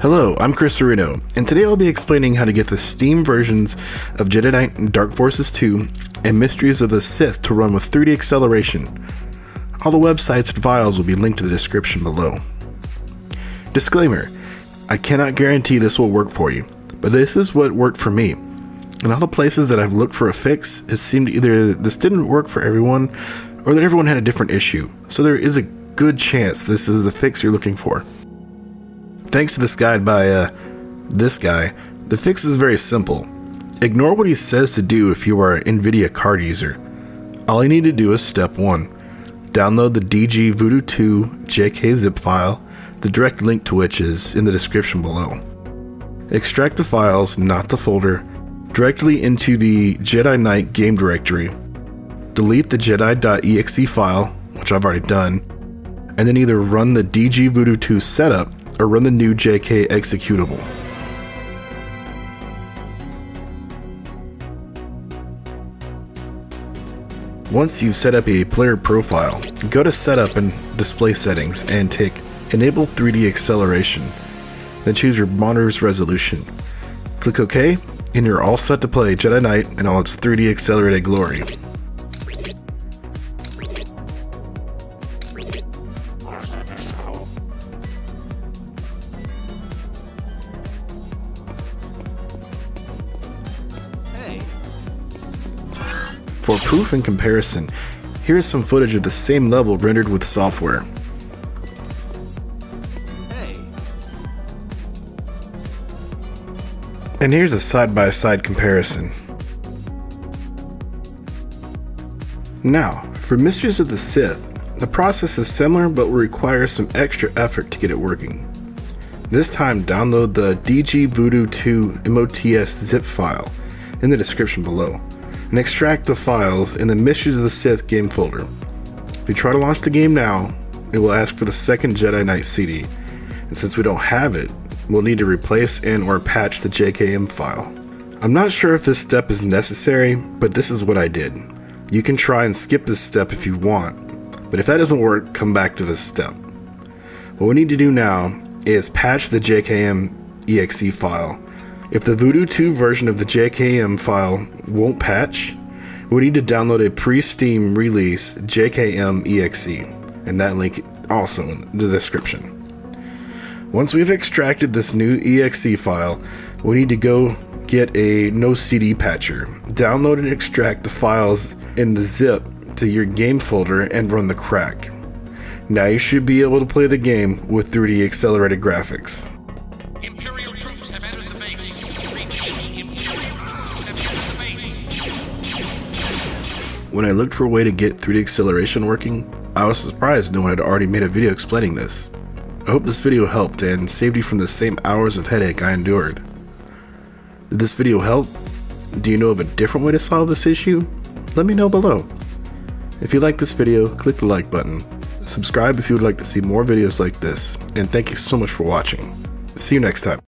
Hello, I'm Chris Serino, and today I'll be explaining how to get the Steam versions of Jedi Knight, Dark Forces 2, and Mysteries of the Sith to run with 3D acceleration. All the websites and files will be linked in the description below. Disclaimer, I cannot guarantee this will work for you, but this is what worked for me. In all the places that I've looked for a fix, it seemed either this didn't work for everyone, or that everyone had a different issue, so there is a good chance this is the fix you're looking for. Thanks to this guide by this guy, the fix is very simple. Ignore what he says to do if you are an NVIDIA card user. All you need to do is step 1. Download the DGVoodoo2 JK zip file, the direct link to which is in the description below. Extract the files, not the folder, directly into the Jedi Knight game directory. Delete the Jedi.exe file, which I've already done, and then either run the DGVoodoo2 setup or run the new JK executable. Once you've set up a player profile, go to Setup and Display Settings and tick Enable 3D Acceleration. Then choose your monitor's resolution. Click OK, and you're all set to play Jedi Knight in all its 3D accelerated glory. For proof and comparison, here is some footage of the same level rendered with software. And here's a side-by-side comparison. Now, for Mysteries of the Sith, the process is similar but will require some extra effort to get it working. This time, download the DGVoodoo2 MOTS zip file in the description below, and extract the files in the Mysteries of the Sith game folder. If you try to launch the game now, it will ask for the second Jedi Knight CD, and since we don't have it, we'll need to replace and or patch the JKM file. I'm not sure if this step is necessary, but this is what I did. You can try and skip this step if you want, but if that doesn't work, come back to this step. What we need to do now is patch the JKM.exe file. If the Voodoo 2 version of the JKM file won't patch, we need to download a pre-Steam release JKM.exe, and that link also in the description. Once we've extracted this new exe file, we need to go get a no CD patcher, download and extract the files in the zip to your game folder and run the crack. Now you should be able to play the game with 3D accelerated graphics. When I looked for a way to get 3D acceleration working, I was surprised no one had already made a video explaining this. I hope this video helped and saved you from the same hours of headache I endured. Did this video help? Do you know of a different way to solve this issue? Let me know below. If you liked this video, click the like button. Subscribe if you would like to see more videos like this, and thank you so much for watching. See you next time.